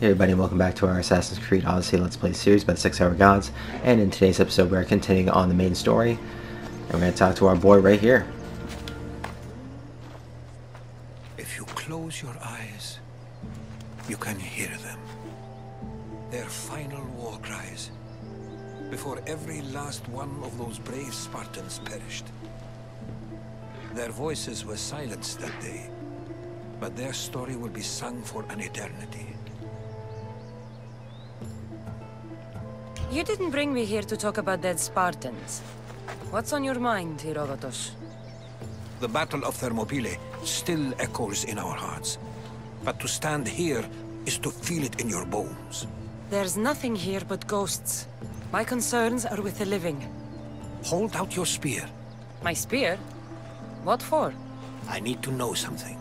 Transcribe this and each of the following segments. Hey everybody, and welcome back to our Assassin's Creed Odyssey Let's Play series by the 6-Hour Gods. And in today's episode, we're continuing on the main story. And we're going to talk to our boy right here. If you close your eyes, you can hear them. Their final war cries. Before every last one of those brave Spartans perished. Their voices were silenced that day, but their story will be sung for an eternity. You didn't bring me here to talk about dead Spartans. What's on your mind, Herodotus? The Battle of Thermopylae still echoes in our hearts. But to stand here is to feel it in your bones. There's nothing here but ghosts. My concerns are with the living. Hold out your spear. My spear? What for? I need to know something.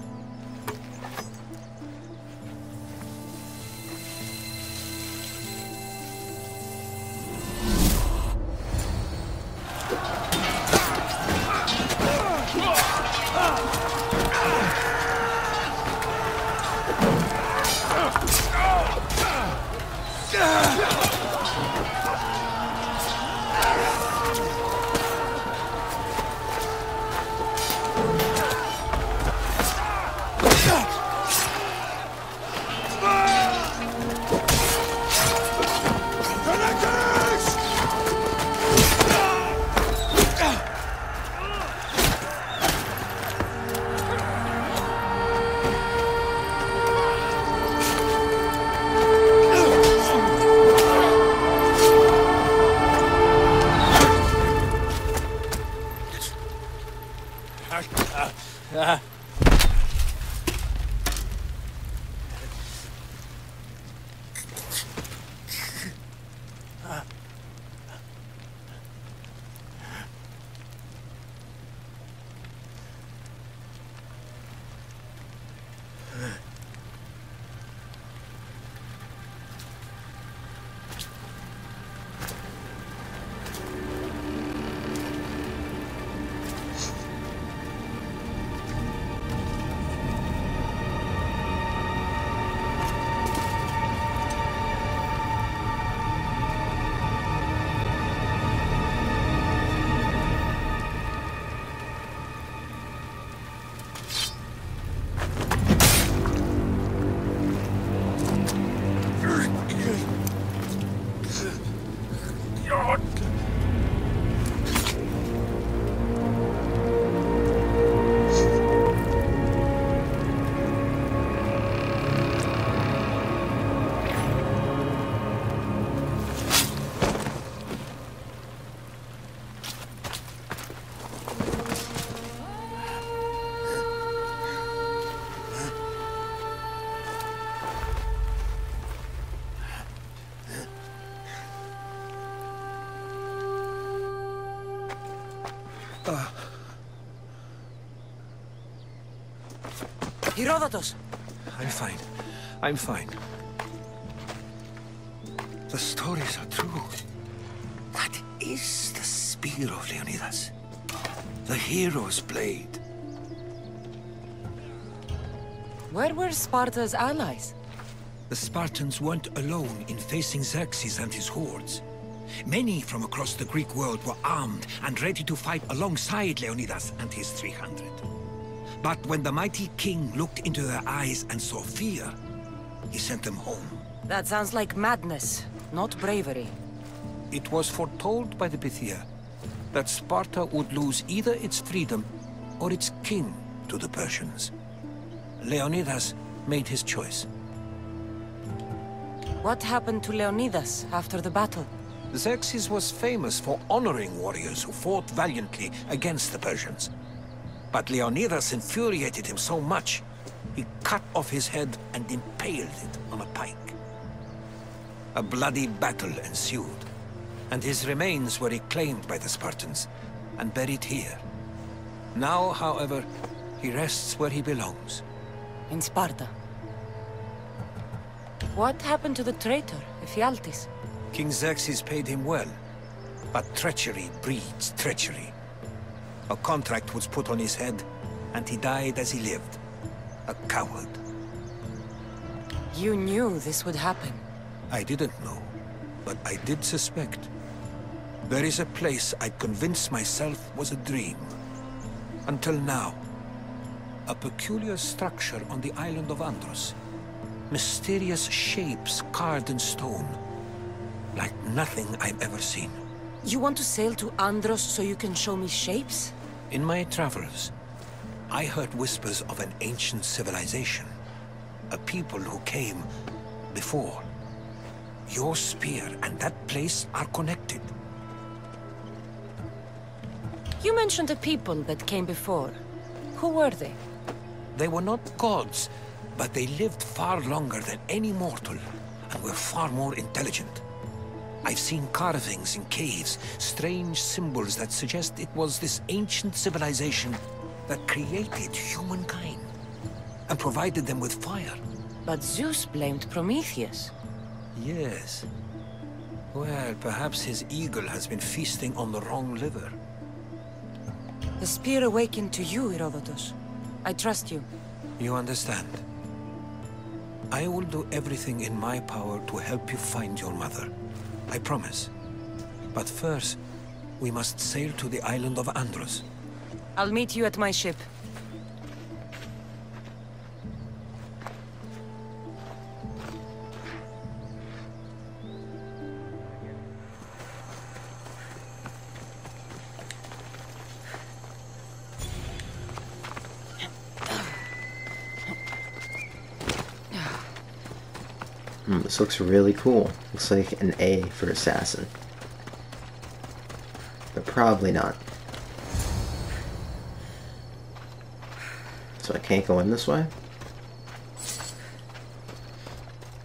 Herodotus! I'm fine. The stories are true. That is the spear of Leonidas. The hero's blade. Where were Sparta's allies? The Spartans weren't alone in facing Xerxes and his hordes. Many from across the Greek world were armed and ready to fight alongside Leonidas and his 300. But when the mighty king looked into their eyes and saw fear, he sent them home. That sounds like madness, not bravery. It was foretold by the Pythia that Sparta would lose either its freedom or its king to the Persians. Leonidas made his choice. What happened to Leonidas after the battle? Xerxes was famous for honoring warriors who fought valiantly against the Persians. But Leonidas infuriated him so much, he cut off his head and impaled it on a pike. A bloody battle ensued, and his remains were reclaimed by the Spartans and buried here. Now, however, he rests where he belongs. In Sparta. What happened to the traitor, Ephialtes? King Xerxes paid him well, but treachery breeds treachery. A contract was put on his head, and he died as he lived. A coward. You knew this would happen. I didn't know, but I did suspect. There is a place I convinced myself was a dream. Until now. A peculiar structure on the island of Andros. Mysterious shapes carved in stone. Like nothing I've ever seen. You want to sail to Andros so you can show me shapes? In my travels, I heard whispers of an ancient civilization. A people who came before. Your spear and that place are connected. You mentioned a people that came before. Who were they? They were not gods, but they lived far longer than any mortal, and were far more intelligent. I've seen carvings in caves, strange symbols that suggest it was this ancient civilization that created humankind, and provided them with fire. But Zeus blamed Prometheus. Yes. Well, perhaps his eagle has been feasting on the wrong liver. The spear awakened to you, Herodotus. I trust you. You understand. I will do everything in my power to help you find your mother. I promise. But first, we must sail to the island of Andros. I'll meet you at my ship. This looks really cool. Looks like an A for assassin. But probably not. So I can't go in this way?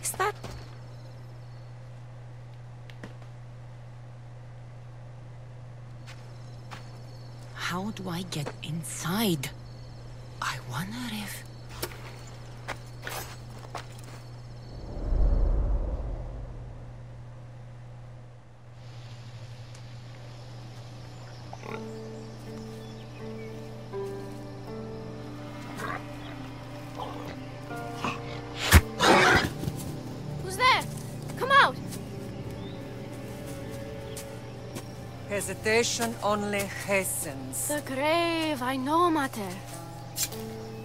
Is that... How do I get inside? I wonder if... Hesitation only hastens. The grave, I know, Mater.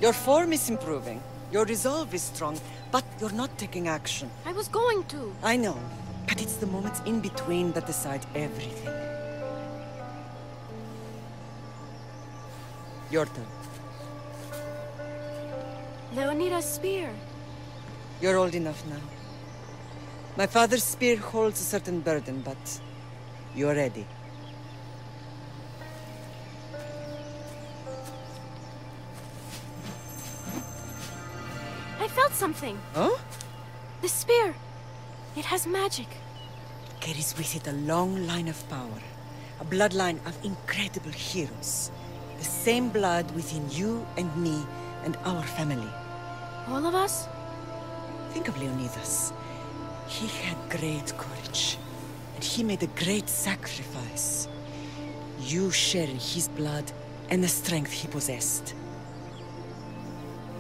Your form is improving. Your resolve is strong, but you're not taking action. I was going to. I know, but it's the moments in between that decide everything. Your turn. Leonidas' spear. You're old enough now. My father's spear holds a certain burden, but you're ready. Something. Huh? The spear. It has magic. Carries with it a long line of power. A bloodline of incredible heroes. The same blood within you and me and our family. All of us? Think of Leonidas. He had great courage. And he made a great sacrifice. You share in his blood and the strength he possessed.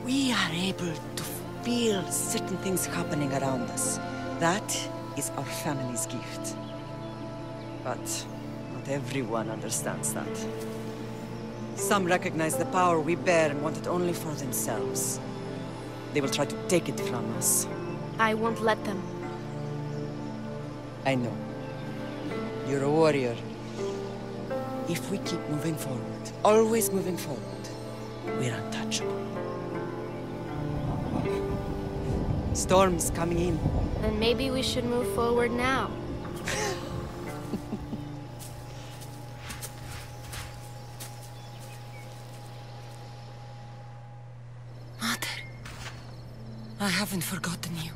We are able to feel certain things happening around us. That is our family's gift. But not everyone understands that. Some recognize the power we bear and want it only for themselves. They will try to take it from us. I won't let them. I know. You're a warrior. If we keep moving forward, always moving forward, we're untouchable. Storm's coming in. Then maybe we should move forward now. Mater, I haven't forgotten you.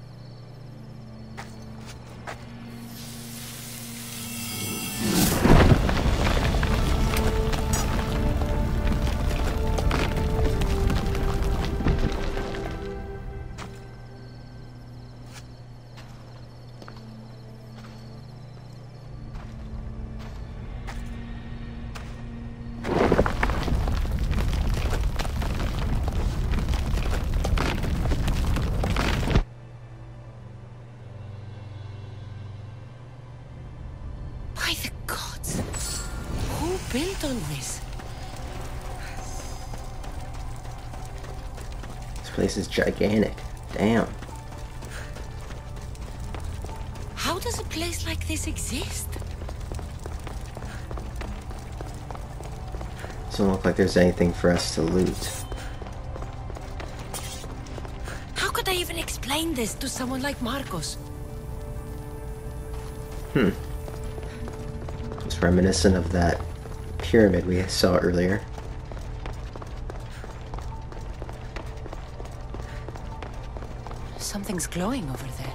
built on this? This place is gigantic. Damn. How does a place like this exist? Doesn't look like there's anything for us to loot. How could I even explain this to someone like Marcos? It's reminiscent of that pyramid we saw earlier. Something's glowing over there.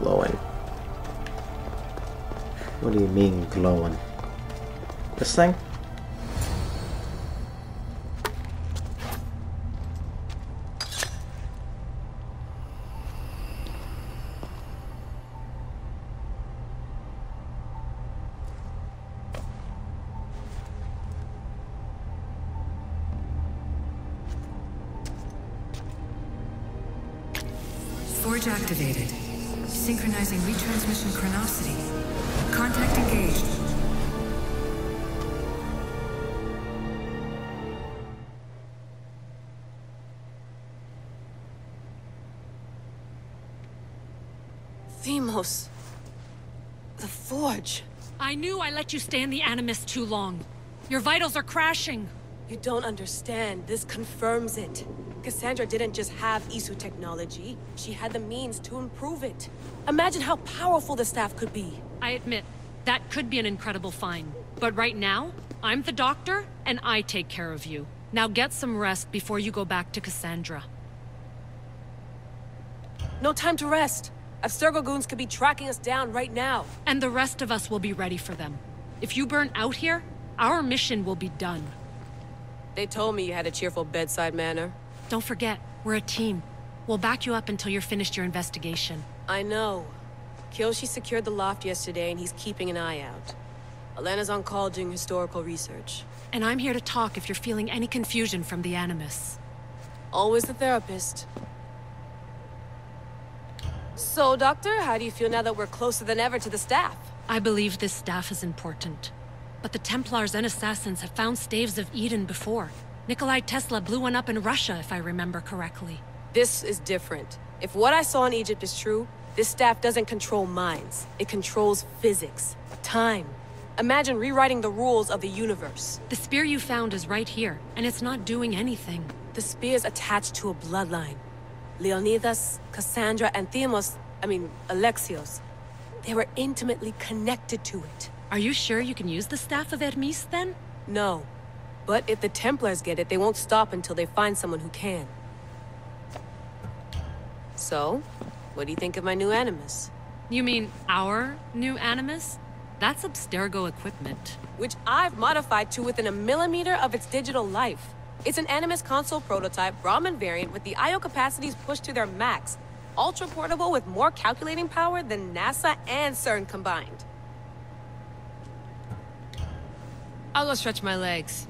Glowing. What do you mean glowing? This thing? Activated. Synchronizing retransmission chronicity. Contact engaged. Themos. The forge. I knew I let you stay in the Animus too long. Your vitals are crashing. You don't understand. This confirms it. Kassandra didn't just have Isu technology, she had the means to improve it. Imagine how powerful the staff could be. I admit, that could be an incredible find. But right now, I'm the doctor, and I take care of you. Now get some rest before you go back to Kassandra. No time to rest. Abstergo goons could be tracking us down right now. And the rest of us will be ready for them. If you burn out here, our mission will be done. They told me you had a cheerful bedside manner. Don't forget, we're a team. We'll back you up until you're finished your investigation. I know. Kiyoshi secured the loft yesterday and he's keeping an eye out. Elena's on call doing historical research. And I'm here to talk if you're feeling any confusion from the Animus. Always the therapist. So, Doctor, how do you feel now that we're closer than ever to the staff? I believe this staff is important. But the Templars and Assassins have found staves of Eden before. Nikolai Tesla blew one up in Russia, if I remember correctly. This is different. If what I saw in Egypt is true, this staff doesn't control minds. It controls physics, time. Imagine rewriting the rules of the universe. The spear you found is right here, and it's not doing anything. The spear's attached to a bloodline. Leonidas, Kassandra, and Themos, Alexios. They were intimately connected to it. Are you sure you can use the Staff of Hermes, then? No. But if the Templars get it, they won't stop until they find someone who can. So, what do you think of my new Animus? You mean our new Animus? That's Abstergo equipment. Which I've modified to within a millimeter of its digital life. It's an Animus console prototype, Brahman variant, with the I.O. capacities pushed to their max. Ultra-portable with more calculating power than NASA and CERN combined. I'll go stretch my legs.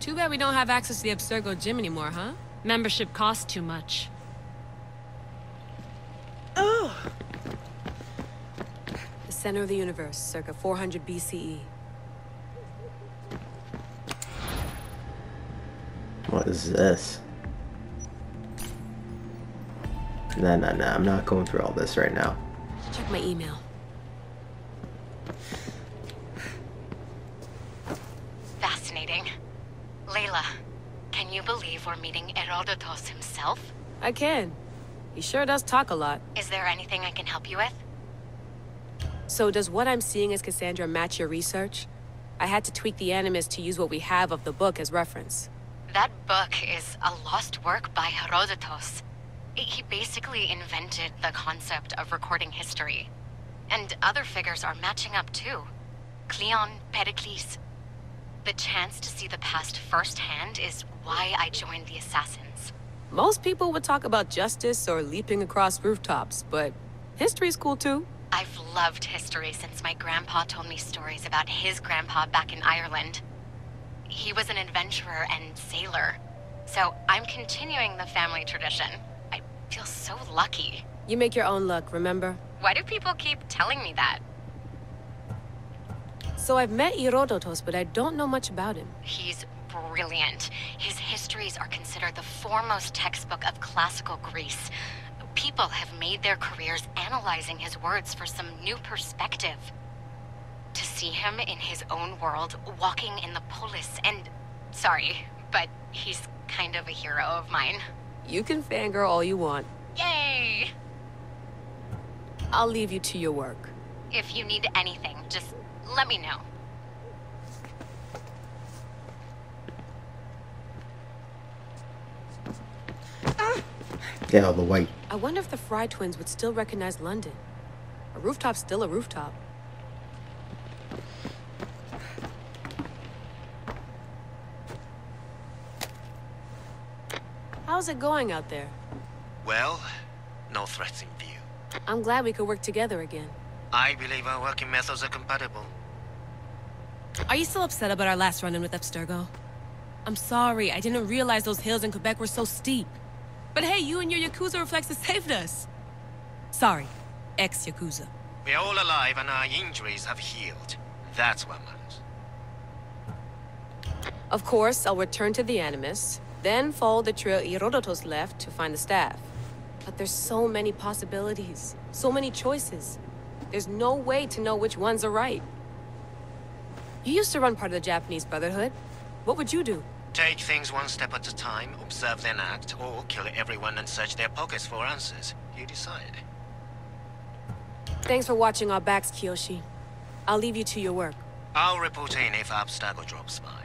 Too bad we don't have access to the Abstergo gym anymore, huh? Membership costs too much. Oh! The center of the universe, circa 400 BCE. What is this? No, I'm not going through all this right now. Check my email. For meeting Herodotus himself? I can. He sure does talk a lot. Is there anything I can help you with? So does what I'm seeing as Kassandra match your research? I had to tweak the Animus to use what we have of the book as reference. That book is a lost work by Herodotus. He basically invented the concept of recording history. And other figures are matching up too. Cleon, Pericles. The chance to see the past firsthand is why I joined the Assassins. Most people would talk about justice or leaping across rooftops, but history's cool too. I've loved history since my grandpa told me stories about his grandpa back in Ireland. He was an adventurer and sailor, So I'm continuing the family tradition. I feel so lucky. You make your own luck, remember? Why do people keep telling me that? So I've met Herodotus, but I don't know much about him. He's brilliant. His histories are considered the foremost textbook of classical Greece. People have made their careers analyzing his words for some new perspective. To see him in his own world, walking in the polis, and... sorry, but he's kind of a hero of mine. You can fangirl all you want. Yay! I'll leave you to your work. If you need anything, just let me know. Get out of the way. I wonder if the Fry twins would still recognize London. A rooftop's still a rooftop. How's it going out there? Well, no threats in view. I'm glad we could work together again. I believe our working methods are compatible. Are you still upset about our last run-in with Abstergo? I'm sorry, I didn't realize those hills in Quebec were so steep. But hey, you and your Yakuza reflexes saved us. Sorry, ex-Yakuza. We're all alive and our injuries have healed. That's what matters. Of course, I'll return to the Animus, then follow the trail Herodotus left to find the staff. But there's so many possibilities, so many choices. There's no way to know which ones are right. You used to run part of the Japanese Brotherhood. What would you do? Take things one step at a time, observe then act, or kill everyone and search their pockets for answers. You decide. Thanks for watching our backs, Kiyoshi. I'll leave you to your work. I'll report in if Abstergo drops by.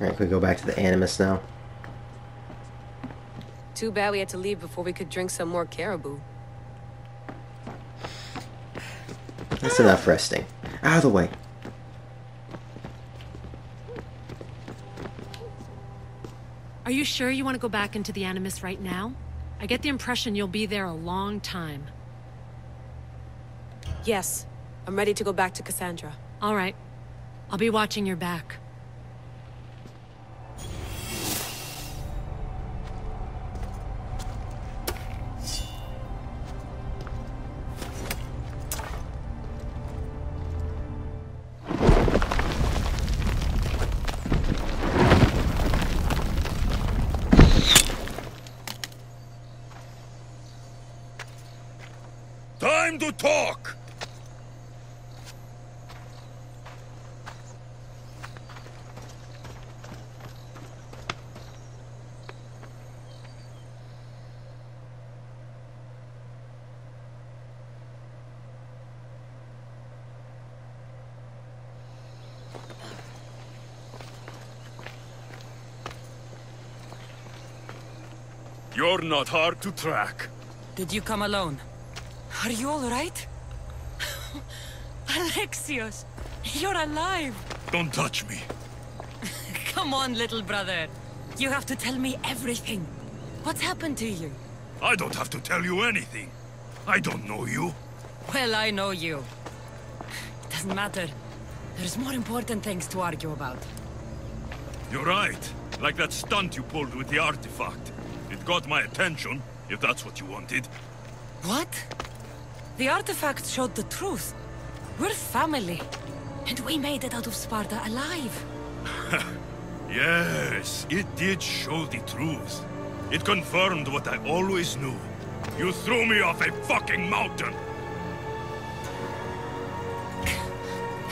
Alright, can we go back to the Animus now? Too bad we had to leave before we could drink some more caribou. That's enough resting. Out of the way. Are you sure you want to go back into the Animus right now? I get the impression you'll be there a long time. Yes. I'm ready to go back to Kassandra. All right. I'll be watching your back. Talk! You're not hard to track. Did you come alone? Are you all right? Alexios, you're alive! Don't touch me. Come on, little brother. You have to tell me everything. What's happened to you? I don't have to tell you anything. I don't know you. Well, I know you. It doesn't matter. There's more important things to argue about. You're right. Like that stunt you pulled with the artifact. It got my attention, if that's what you wanted. What? The artifact showed the truth. We're family. And we made it out of Sparta alive. Yes, it did show the truth. It confirmed what I always knew. You threw me off a fucking mountain!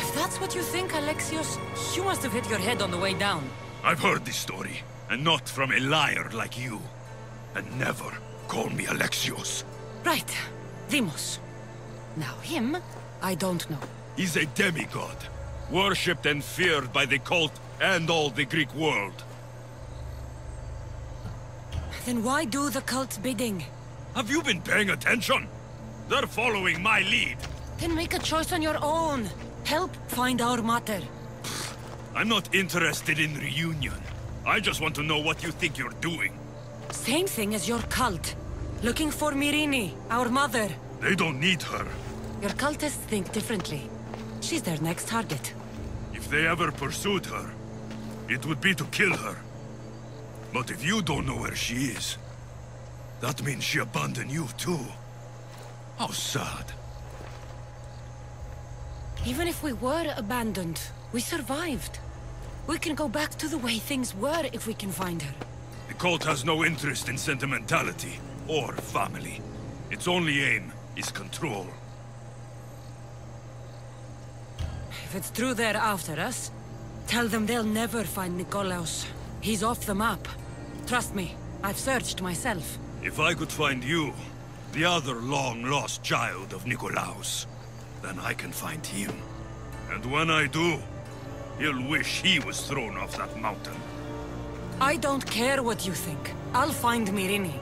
If that's what you think, Alexios, you must have hit your head on the way down. I've heard this story, and not from a liar like you. And never call me Alexios. Right. Deimos. Now him, I don't know. He's a demigod, worshipped and feared by the cult and all the Greek world. Then why do the cult's bidding? Have you been paying attention? They're following my lead. Then make a choice on your own. Help find our Mater. I'm not interested in reunion. I just want to know what you think you're doing. Same thing as your cult. Looking for Myrrine, our mother. They don't need her. Your cultists think differently. She's their next target. If they ever pursued her, it would be to kill her. But if you don't know where she is, that means she abandoned you too. How sad. Even if we were abandoned, we survived. We can go back to the way things were if we can find her. The cult has no interest in sentimentality or family. Its only aim is control. If it's true they're after us, tell them they'll never find Nikolaos. He's off the map. Trust me, I've searched myself. If I could find you, the other long-lost child of Nikolaos, then I can find him. And when I do, he'll wish he was thrown off that mountain. I don't care what you think. I'll find Myrrine.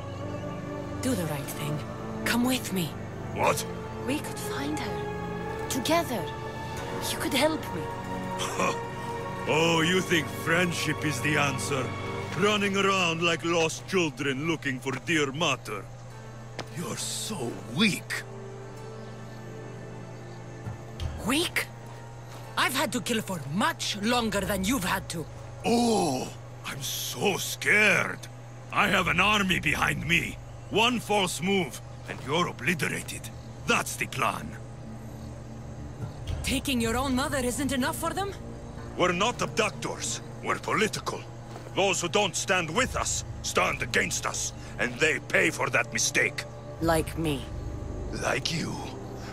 Do the right thing. Come with me. What? We could find her. Together. You could help me. Oh, you think friendship is the answer? Running around like lost children looking for dear Mater. You're so weak. Weak? I've had to kill for much longer than you've had to. Oh, I'm so scared. I have an army behind me. One false move, and you're obliterated. That's the plan. Taking your own mother isn't enough for them? We're not abductors. We're political. Those who don't stand with us, stand against us. And they pay for that mistake. Like me. Like you.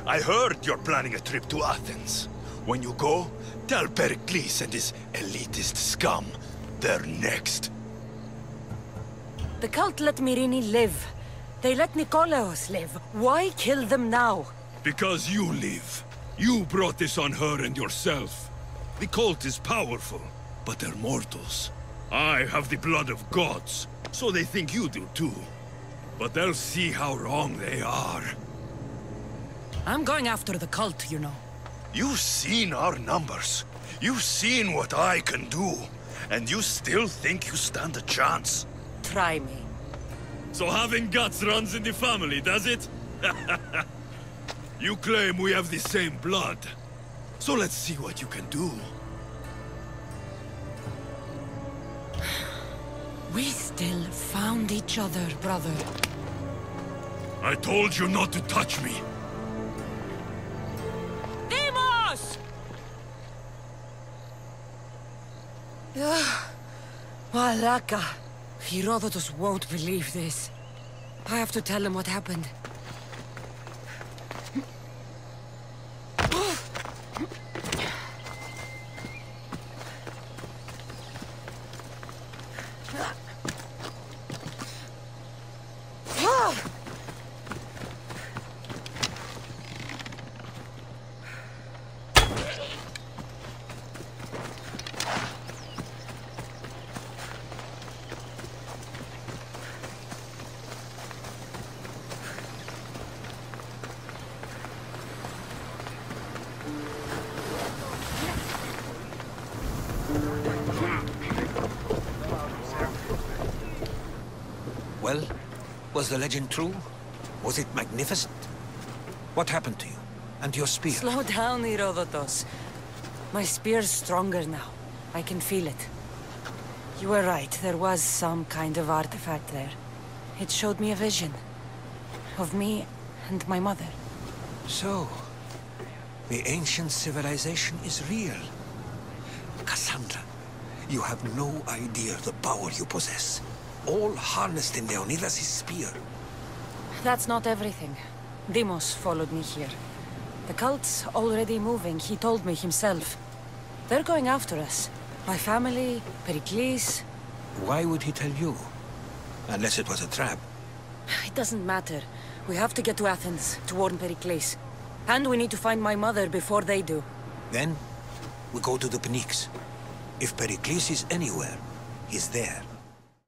I heard you're planning a trip to Athens. When you go, tell Pericles and his elitist scum they're next. The cult let Myrrine live. They let Nikolaos live. Why kill them now? Because you live. You brought this on her and yourself. The cult is powerful, but they're mortals. I have the blood of gods, so they think you do too. But they'll see how wrong they are. I'm going after the cult, you know. You've seen our numbers. You've seen what I can do. And you still think you stand a chance? Try me. So having guts runs in the family, does it? You claim we have the same blood. So let's see what you can do. We still found each other, brother. I told you not to touch me. Deimos! Walaka. Herodotus won't believe this. I have to tell him what happened. Was the legend true? Was it magnificent? What happened to you? And your spear? Slow down, Herodotus. My spear's stronger now. I can feel it. You were right. There was some kind of artifact there. It showed me a vision. Of me and my mother. So, the ancient civilization is real. Kassandra, you have no idea the power you possess. All harnessed in Leonidas' spear. That's not everything. Deimos followed me here. The cult's already moving, he told me himself. They're going after us. My family, Pericles... Why would he tell you? Unless it was a trap. It doesn't matter. We have to get to Athens, to warn Pericles. And we need to find my mother before they do. Then, we go to the Pnyx. If Pericles is anywhere, he's there.